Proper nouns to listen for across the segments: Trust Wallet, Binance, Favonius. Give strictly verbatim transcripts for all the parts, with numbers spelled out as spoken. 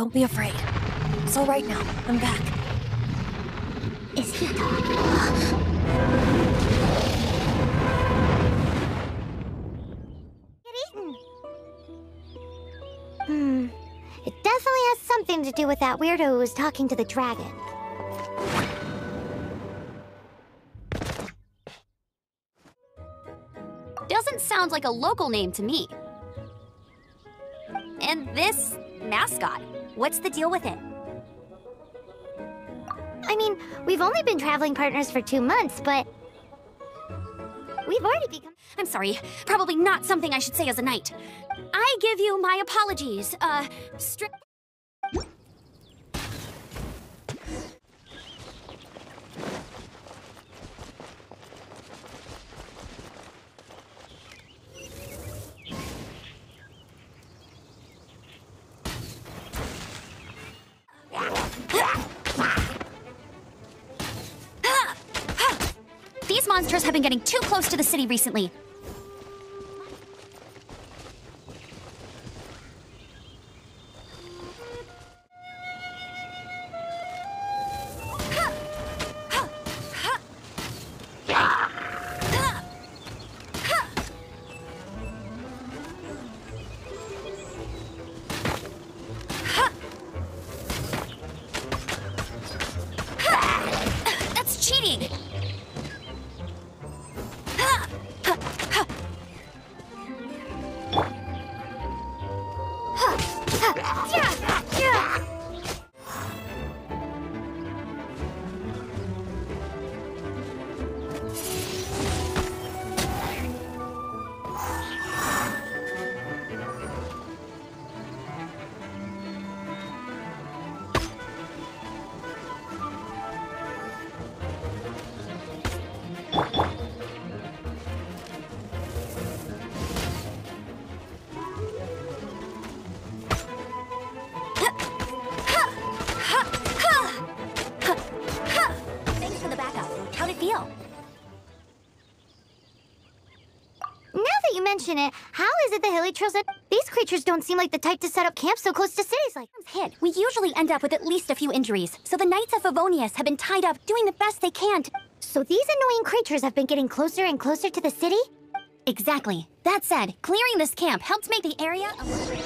Don't be afraid. It's all right now. I'm back. Is he back? Hmm. It definitely has something to do with that weirdo who was talking to the dragon. Doesn't sound like a local name to me. And this mascot, what's the deal with it? I mean, we've only been traveling partners for two months, but... We've already become... I'm sorry, probably not something I should say as a knight. I give you my apologies, uh, stri... These monsters have been getting too close to the city recently. It. How is it the hilly trails that these creatures don't seem like the type to set up camp so close to cities like hit? We usually end up with at least a few injuries, so the Knights of Favonius have been tied up doing the best they can to... So these annoying creatures have been getting closer and closer to the city? Exactly. That said, clearing this camp helped make the area a...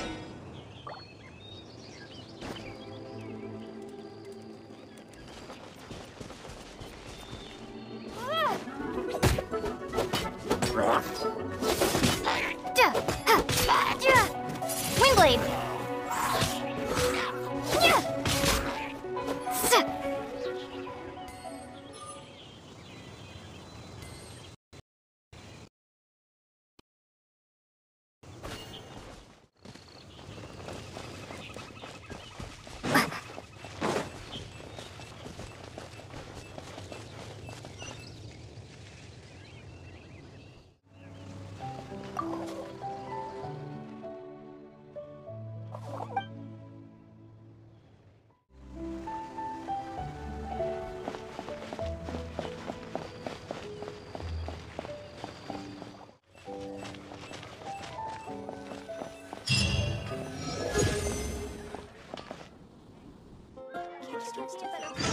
Just do better.